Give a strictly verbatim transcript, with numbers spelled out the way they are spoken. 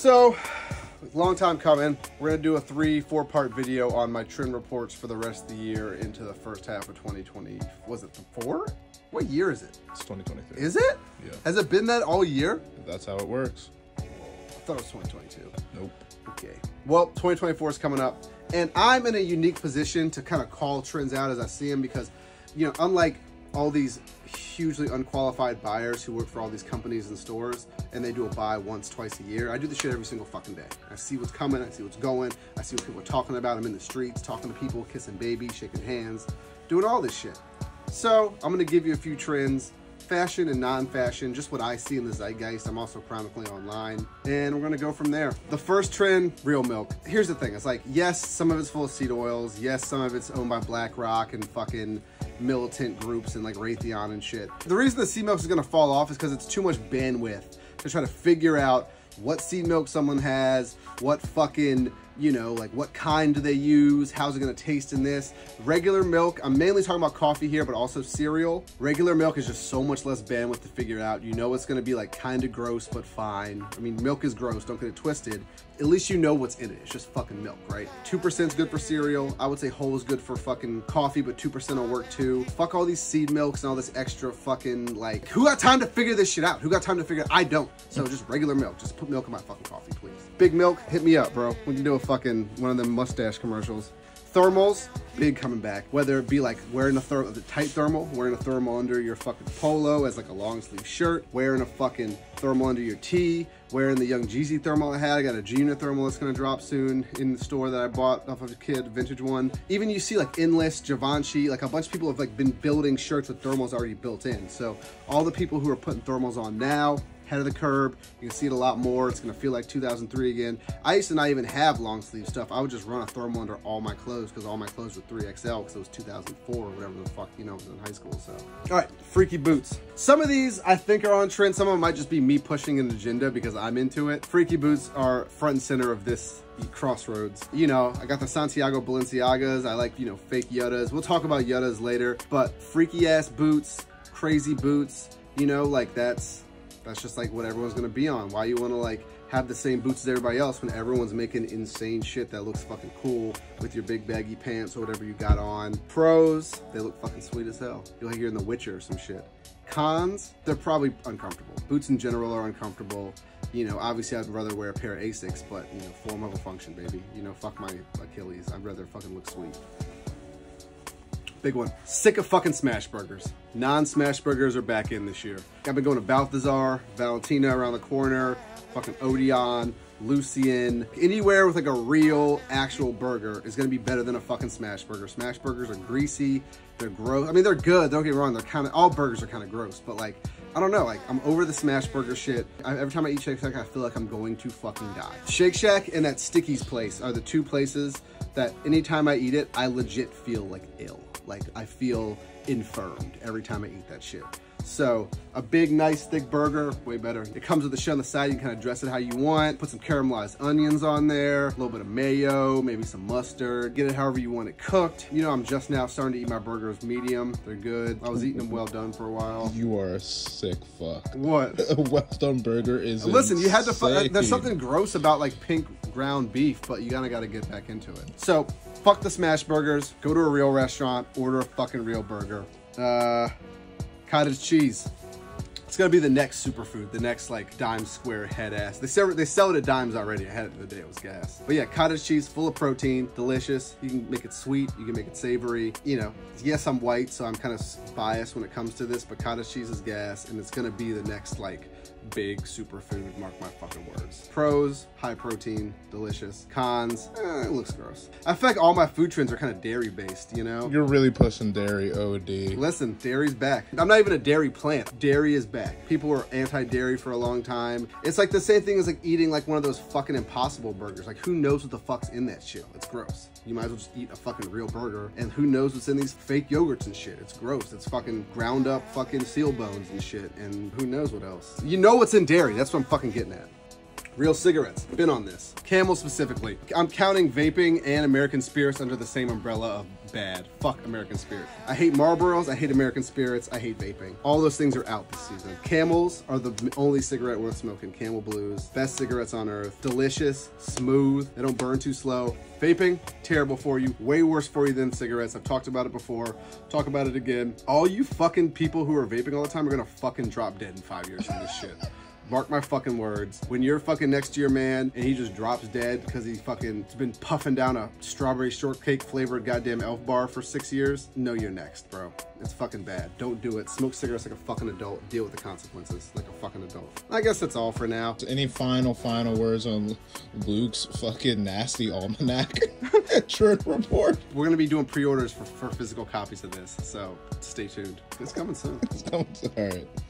So, long time coming. We're gonna do a three, four part video on my trim reports for the rest of the year into the first half of twenty twenty. Was it the four? What year is it? It's twenty twenty-three. Is it? Yeah. Has it been that all year? That's how it works. I thought it was twenty twenty-two. Nope. Okay. Well, twenty twenty-four is coming up, and I'm in a unique position to kind of call trends out as I see them because, you know, unlike all these hugely unqualified buyers who work for all these companies and stores and they do a buy once, twice a year, I do this shit every single fucking day. I see what's coming, I see what's going, I see what people are talking about. I'm in the streets, talking to people, kissing babies, shaking hands, doing all this shit. So I'm gonna give you a few trends, fashion and non-fashion, just what I see in the zeitgeist. I'm also chronicling online, and we're gonna go from there. The first trend, real milk. Here's the thing, it's like, yes, some of it's full of seed oils, yes, some of it's owned by BlackRock and fucking militant groups and like Raytheon and shit. The reason the seed milk is gonna fall off is because it's too much bandwidth to try to figure out what seed milk someone has, what fucking, you know, like what kind do they use, how's it gonna taste in this. Regular milk, I'm mainly talking about coffee here, but also cereal. Regular milk is just so much less bandwidth to figure out. You know it's gonna be like kind of gross, but fine. I mean, milk is gross, don't get it twisted. At least you know what's in it, it's just fucking milk, right? two percent is good for cereal. I would say whole is good for fucking coffee, but two percent will work too. Fuck all these seed milks and all this extra fucking, like, who got time to figure this shit out? Who got time to figure it? I don't. So just regular milk, just put milk in my fucking coffee, please. Big milk, hit me up, bro. We can do a fucking one of them mustache commercials. Thermals, big coming back. Whether it be like wearing a thermal, the tight thermal, wearing a thermal under your fucking polo as like a long sleeve shirt, wearing a fucking thermal under your tee, wearing the Young Jeezy thermal I had. I got a Junior thermal that's gonna drop soon in the store that I bought off of a kid, vintage one. Even you see like Endless, Givenchy, like a bunch of people have like been building shirts with thermals already built in. So all the people who are putting thermals on now, head of the curb, you can see it a lot more. It's gonna feel like two thousand three again. I used to not even have long sleeve stuff. I would just run a thermal under all my clothes because all my clothes were three X L because it was two thousand four or whatever the fuck, you know, I was in high school, so. All right, freaky boots. Some of these I think are on trend. Some of them might just be me pushing an agenda because I'm into it. Freaky boots are front and center of this crossroads. You know, I got the Santiago Balenciagas. I like, you know, fake Yuttas. We'll talk about Yuttas later, but freaky ass boots, crazy boots, you know, like that's, That's just like what everyone's gonna be on. Why you wanna like have the same boots as everybody else when everyone's making insane shit that looks fucking cool with your big baggy pants or whatever you got on. Pros, they look fucking sweet as hell. You'll hear in The Witcher or some shit. Cons, they're probably uncomfortable. Boots in general are uncomfortable. You know, obviously I'd rather wear a pair of Asics, but you know, form over function, baby. You know, fuck my Achilles. I'd rather fucking look sweet. Big one. Sick of fucking smash burgers. Non-smash burgers are back in this year. I've been going to Balthazar, Valentina around the corner, fucking Odeon, Lucien. Anywhere with like a real, actual burger is gonna be better than a fucking smash burger. Smash burgers are greasy, they're gross. I mean, they're good, don't get me wrong. They're kind of, all burgers are kind of gross, but like, I don't know, like I'm over the smash burger shit. I, every time I eat Shake Shack, I feel like I'm going to fucking die. Shake Shack and that Sticky's place are the two places that anytime I eat it, I legit feel like ill. Like I feel infirmed every time I eat that shit. So a big, nice, thick burger, way better. It comes with a shit on the side. You can kind of dress it how you want. Put some caramelized onions on there, a little bit of mayo, maybe some mustard. Get it however you want it cooked. You know, I'm just now starting to eat my burgers medium. They're good. I was eating them well done for a while. You are a sick fuck. What? A well done burger is Listen, insane. You had to fuck. There's something gross about like pink ground beef, but you kind of got to get back into it. So fuck the smash burgers. Go to a real restaurant. Order a fucking real burger. Uh... Cottage cheese. It's gonna be the next superfood, the next like dime square head ass. They sell, they sell it at dimes already. I had it the day it was gas. But yeah, cottage cheese, full of protein, delicious. You can make it sweet, you can make it savory. You know, yes, I'm white, so I'm kind of biased when it comes to this, but cottage cheese is gas, and it's gonna be the next like big superfood, mark my fucking words. Pros, high protein, delicious. Cons, eh, it looks gross. I feel like all my food trends are kind of dairy based, you know? You're really pushing dairy, O D. Listen, dairy's back. I'm not even a dairy plant. Dairy is back. People were anti-dairy for a long time. It's like the same thing as like eating like one of those fucking Impossible burgers. Like who knows what the fuck's in that shit? It's gross. You might as well just eat a fucking real burger, and who knows what's in these fake yogurts and shit. It's gross. It's fucking ground up fucking seal bones and shit, and who knows what else. You know what's in dairy. That's what I'm fucking getting at. Real cigarettes, been on this. Camel specifically. I'm counting vaping and American spirits under the same umbrella of bad. Fuck American spirits. I hate Marlboros, I hate American spirits, I hate vaping. All those things are out this season. Camels are the only cigarette worth smoking. Camel blues, best cigarettes on earth. Delicious, smooth, they don't burn too slow. Vaping, terrible for you, way worse for you than cigarettes. I've talked about it before, talk about it again. All you fucking people who are vaping all the time are gonna fucking drop dead in five years from this shit. Mark my fucking words. When you're fucking next to your man and he just drops dead because he fucking has been puffing down a strawberry shortcake flavored goddamn Elf Bar for six years, know you're next, bro. It's fucking bad. Don't do it. Smoke cigarettes like a fucking adult. Deal with the consequences like a fucking adult. I guess that's all for now. Any final, final words on Luke's fucking nasty almanac trip report? We're going to be doing pre-orders for, for physical copies of this, so stay tuned. It's coming soon. It's coming soon. All right.